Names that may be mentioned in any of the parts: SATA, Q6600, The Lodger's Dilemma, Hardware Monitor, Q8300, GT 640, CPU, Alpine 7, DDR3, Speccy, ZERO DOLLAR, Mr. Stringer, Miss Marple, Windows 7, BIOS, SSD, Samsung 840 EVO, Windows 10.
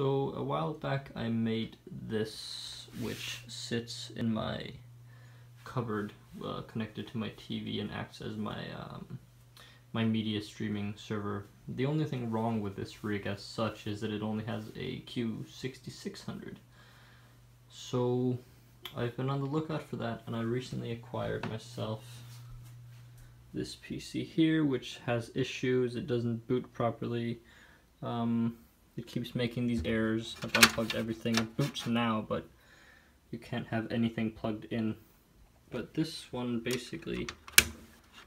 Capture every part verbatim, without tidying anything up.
So a while back I made this, which sits in my cupboard uh, connected to my T V and acts as my um, my media streaming server. The only thing wrong with this rig as such is that it only has a Q sixty-six hundred. So I've been on the lookout for that, and I recently acquired myself this P C here, which has issues. It doesn't boot properly. Um, it keeps making these errors. I've unplugged everything. It boots now, but you can't have anything plugged in. But this one, basically,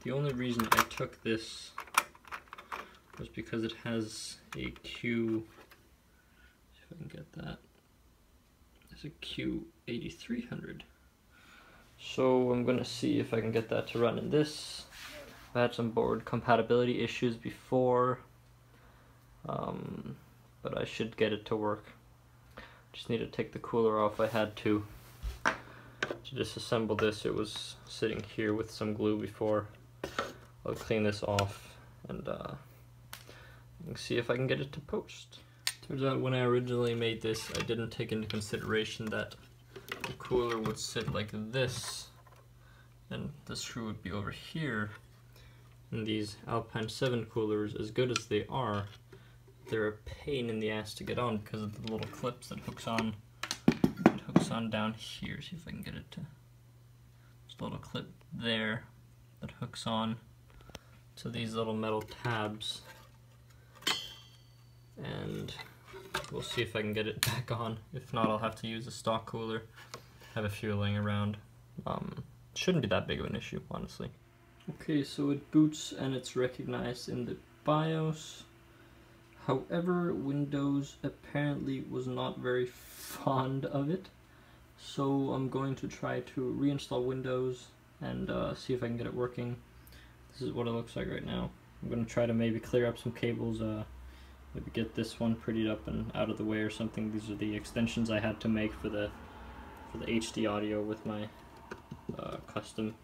the only reason I took this was because it has a Q, if I can get that, it's a Q eighty-three hundred. So I'm gonna see if I can get that to run in this. I had some board compatibility issues before, um, but I should get it to work. Just need to take the cooler off. I had to, to disassemble this. It was sitting here with some glue before. I'll clean this off and uh, see if I can get it to post. Turns out when I originally made this, I didn't take into consideration that the cooler would sit like this, and the screw would be over here. And these Alpine seven coolers, as good as they are, they're a pain in the ass to get on because of the little clips that hooks on. It hooks on down here. See if I can get it to. There's a little clip there that hooks on to these little metal tabs, and we'll see if I can get it back on. If not, I'll have to use a stock cooler. Have a few laying around. Um, shouldn't be that big of an issue, honestly. Okay, so it boots and it's recognized in the BIOS. However, Windows apparently was not very fond of it. So I'm going to try to reinstall Windows and uh, see if I can get it working. This is what it looks like right now. I'm going to try to maybe clear up some cables. Uh, Maybe get this one prettied up and out of the way or something. These are the extensions I had to make for the for the H D audio with my uh, custom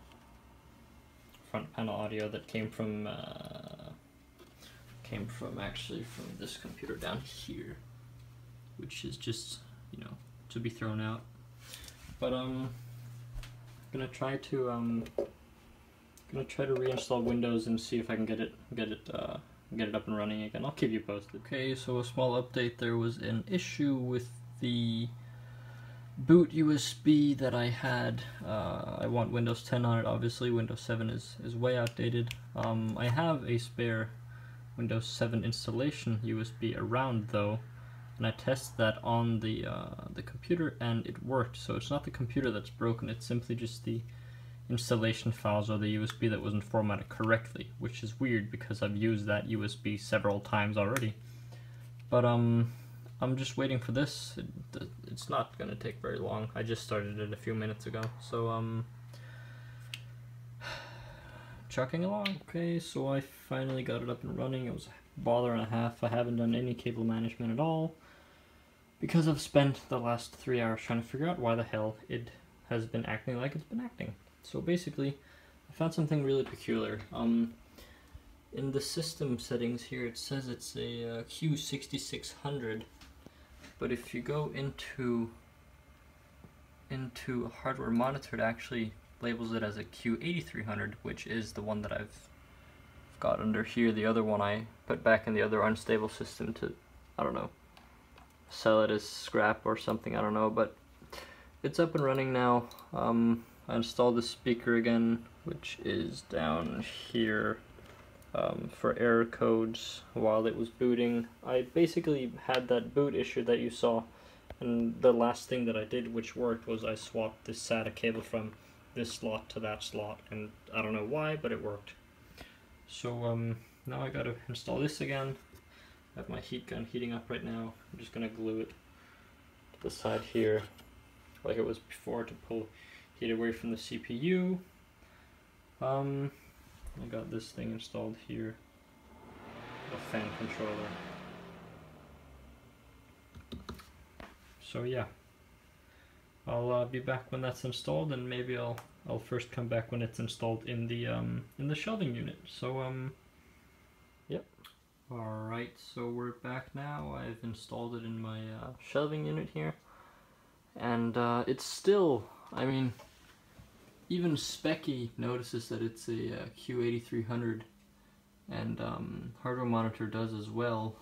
front panel audio that came from uh, came from actually from this computer down here, which is just, you know, to be thrown out. But um, I'm gonna try to um, gonna try to reinstall Windows and see if I can get it get it. Uh, get it up and running again. I'll keep you posted. Okay, so a small update. There was an issue with the boot U S B that I had. Uh, I want Windows ten on it, obviously. Windows seven is, is way outdated. Um, I have a spare Windows seven installation U S B around, though, and I tested that on the, uh, the computer, and it worked. So it's not the computer that's broken, it's simply just the installation files or the U S B that wasn't formatted correctly, which is weird because I've used that U S B several times already. But um, I'm just waiting for this. It, it's not gonna take very long. I just started it a few minutes ago, so um, chucking along. Okay, so I finally got it up and running. It was a bother and a half. I haven't done any cable management at all because I've spent the last three hours trying to figure out why the hell it has been acting like it's been acting. So basically, I found something really peculiar. Um, in the system settings here, it says it's a uh, Q sixty-six hundred, but if you go into into Hardware Monitor, it actually labels it as a Q eighty-three hundred, which is the one that I've got under here. The other one I put back in the other unstable system to, I don't know, sell it as scrap or something, I don't know, but it's up and running now. Um, I installed the speaker again, which is down here, um, for error codes while it was booting. I basically had that boot issue that you saw, and the last thing that I did which worked was I swapped this SATA cable from this slot to that slot, and I don't know why, but it worked. So um, now I gotta install this again. I have my heat gun heating up right now. I'm just gonna glue it to the side here like it was before to pull get away from the C P U. Um, I got this thing installed here, a fan controller. So yeah, I'll uh, be back when that's installed, and maybe I'll I'll first come back when it's installed in the um, in the shelving unit. So um, yep. Alright, so we're back now. I've installed it in my uh, shelving unit here. And uh, it's still, I mean, even Speccy notices that it's a uh, Q eighty-three hundred, and um, Hardware Monitor does as well.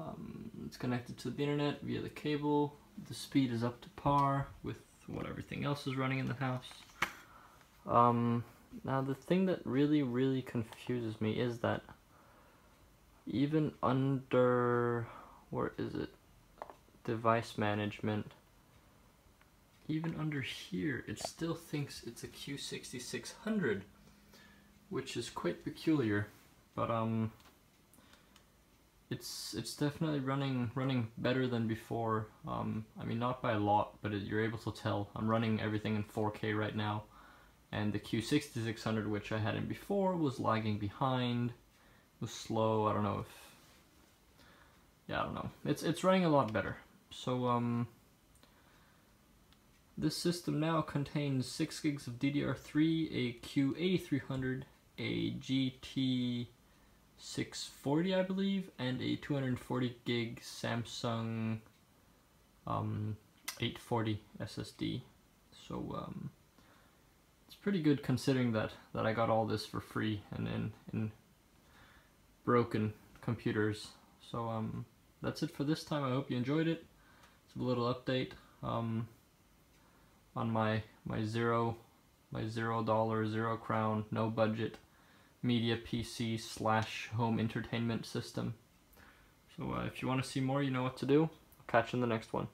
Um, it's connected to the internet via the cable. The speed is up to par with what everything else is running in the house. Um, now the thing that really, really confuses me is that even under, where is it, device management, even under here, it still thinks it's a Q sixty-six hundred, which is quite peculiar, but um, it's it's definitely running running better than before. Um, I mean, not by a lot, but it, you're able to tell. I'm running everything in four K right now, and the Q sixty-six hundred, which I had in before, was lagging behind, was slow. I don't know if, yeah, I don't know. It's it's running a lot better. So um. This system now contains six gigs of D D R three, a Q eighty-three hundred, a G T six forty, I believe, and a two hundred forty gig Samsung um, eight forty S S D. So um, it's pretty good considering that, that I got all this for free and in, in broken computers. So um, that's it for this time. I hope you enjoyed it. It's a little update. Um, on my my zero my zero dollar zero crown no budget media P C slash home entertainment system. So uh, if you want to see more, you know what to do. I'll catch you in the next one.